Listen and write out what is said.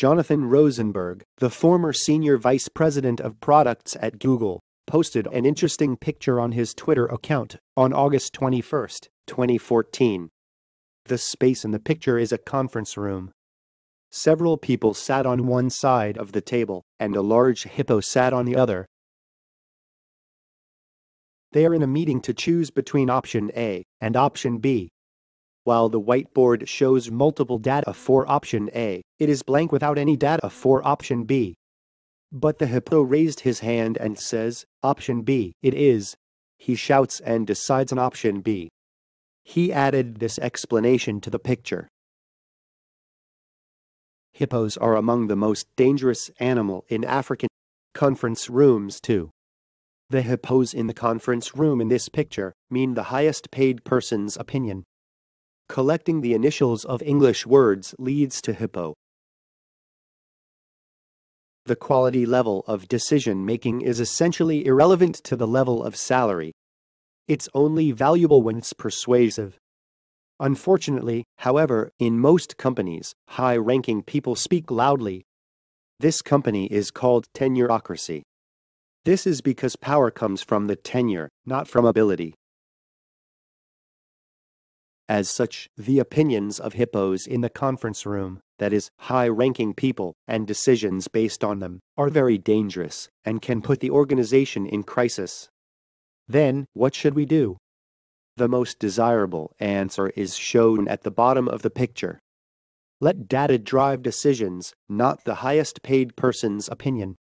Jonathan Rosenberg, the former senior vice president of products at Google, posted an interesting picture on his Twitter account on August 21, 2014. The space in the picture is a conference room. Several people sat on one side of the table, and a large hippo sat on the other. They are in a meeting to choose between option A and option B. While the whiteboard shows multiple data for option A, it is blank without any data for option B. But the hippo raised his hand and says, "Option B, it is." He shouts and decides on option B. He added this explanation to the picture. Hippos are among the most dangerous animal in African conference rooms too. The hippos in the conference room in this picture mean the highest paid person's opinion. Collecting the initials of English words leads to hippo. The quality level of decision-making is essentially irrelevant to the level of salary. It's only valuable when it's persuasive. Unfortunately, however, in most companies, high-ranking people speak loudly. This company is called tenurocracy. This is because power comes from the tenure, not from ability. As such, the opinions of hippos in the conference room, that is, high-ranking people, and decisions based on them, are very dangerous and can put the organization in crisis. Then, what should we do? The most desirable answer is shown at the bottom of the picture. Let data drive decisions, not the highest paid person's opinion.